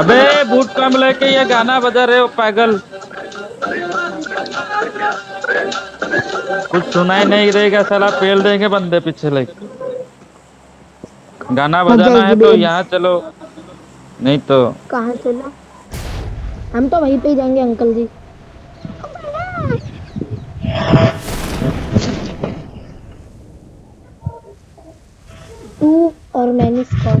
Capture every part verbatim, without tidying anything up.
अबे बूट कम लेके ये गाना बजा रहे हो पागल, कुछ सुनाई नहीं रहेगा साला, पेल देंगे बंदे पीछे लेके। गाना बजाना है तो यहाँ चलो, नहीं तो कहाँ चलो, हम तो वहीं पे जाएंगे अंकल जी। तू और मैंने स्क्वाड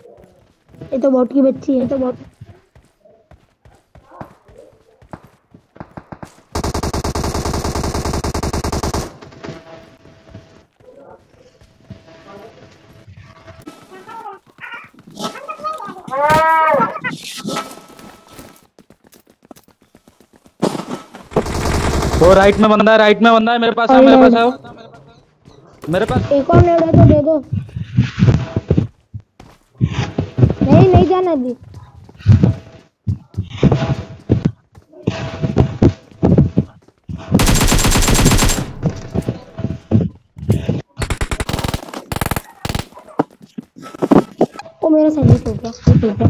ये तो, बॉट की बच्ची है ये तो। बॉट वो राइट में बंदा है, राइट में बंदा है मेरे पास, है मेरे पास, है मेरे पास। एक और नेड है तो दे दो। नहीं नहीं जाना दी, वो मेरा संगीत हो गया हो गया।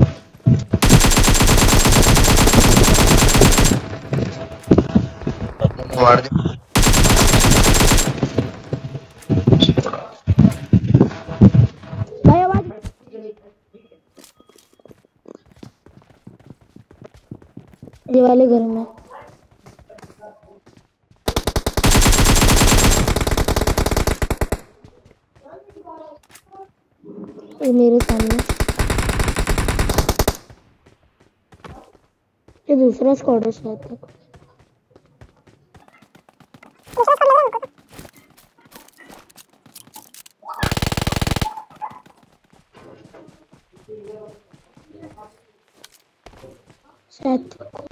मार दे ये वाले घर में। ये मेरे सामने ये दूसरा स्क्वाड है शायद तक।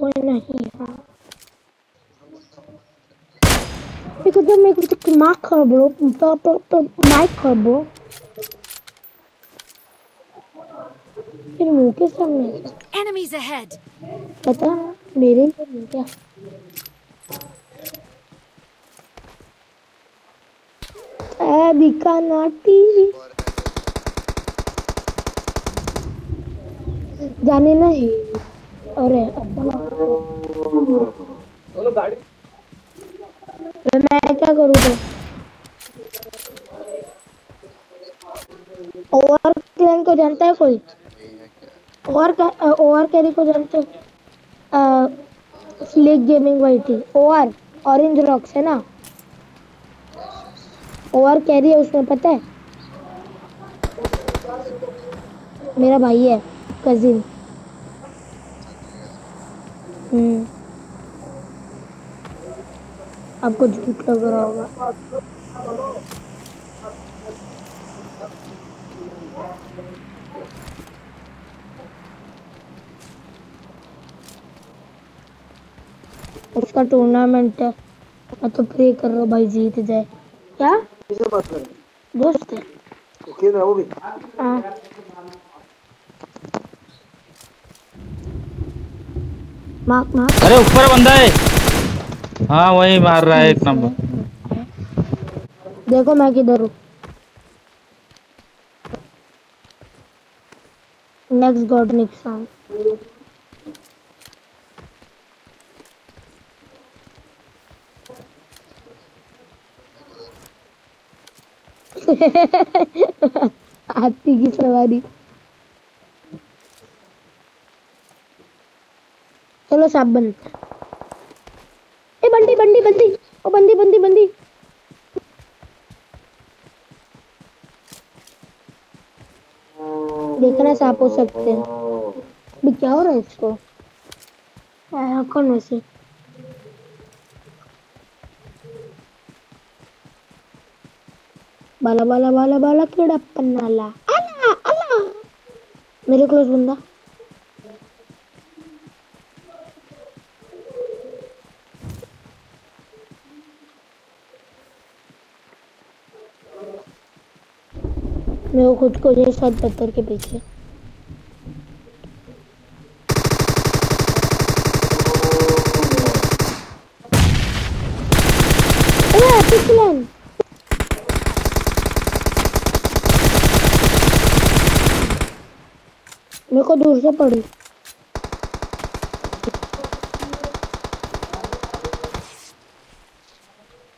कोई नहीं है। देखो जब मैं कुछ मार्क कर ब्रो, तो तो तो माइक कर ब्रो। फिर मुंह के सामने। Enemies ahead. पता मेरे लिए क्या? ऐ दिखा नाटी। जाने नहीं। अरे बोलो गाड़ी, मैं क्या करूँ तो? ओवर क्लैन को जानता है कोई? ओवर ओवर कैरी को जानते हो? स्लीक गेमिंग वाई थी, ओवर ऑरेंज रॉक्स है ना, ओवर कैरी है उसमें, पता है मेरा भाई है कजिन। हम्म आपको झूठ लग रहा होगा। उसका टूर्नामेंट है, मैं तो प्रे कर रहा हूँ भाई जीत जाए। क्या दोस्त है वो भी? हाँ मार, मार। अरे ऊपर बंदा है, हाँ वही मार रहा है एक नंबर। देखो मैं किधर हूँ, नेक्स्ट गॉड निक्सन। हाथी की सवारी। चलो साहब बनते हैं। ए बंदी बंदी बंदी, ओ बंदी बंदी बंदी, देखना सांप हो सकते हैं। अभी क्या हो रहा है इसको? आया कौन वैसे? बाला बाला बाला बाला कीड़ा पन्नाला अल्लाह अल्लाह मेरे क्लोज बंदा मैं वो खुद को ये साथ पत्थर के पीछे पिछलन मेरे को दूर से पड़ी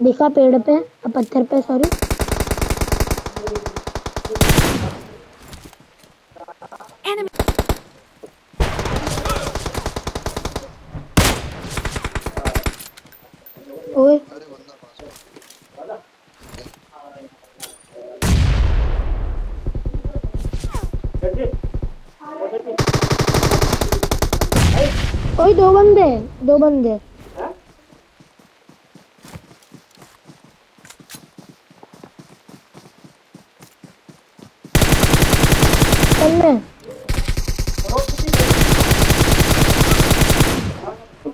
दिखा पेड़ पे पत्थर पे सॉरी ओए ओए दो बंदे दो बंदे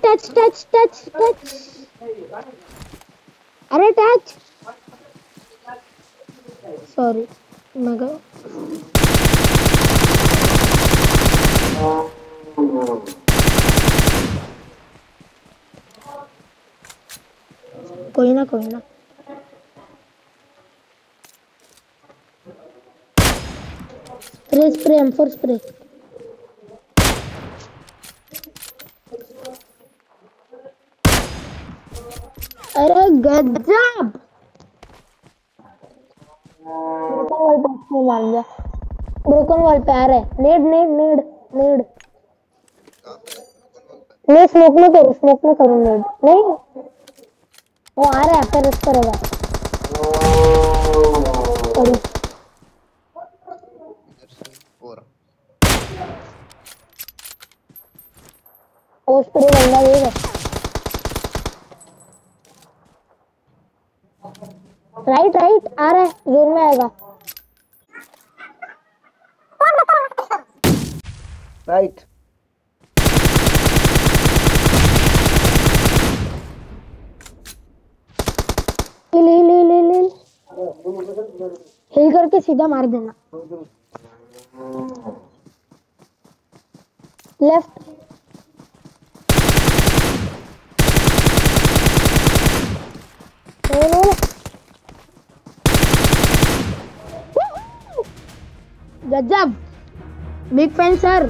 टच टच टच टच अरे टच सॉरी मगर कोई ना कोई ना spray spray M four spray अरे गजब ब्रोकन वॉल पे आ रहा है नेड नेड नेड नेड नहीं स्मोक ना करो स्मोक ना करो नेड नहीं वो आ रहा है फिर उस करेगा उस पर बंदा ये है राइट राइट आ रहा है जोन में आएगा राइट ले ले ले ले ले हिल करके सीधा मार देना लेफ्ट गजब बिग फैन सर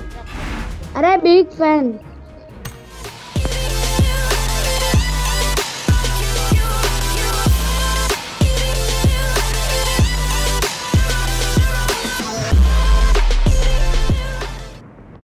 अरे बिग फैन